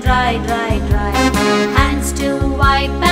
dry, hands to wipe.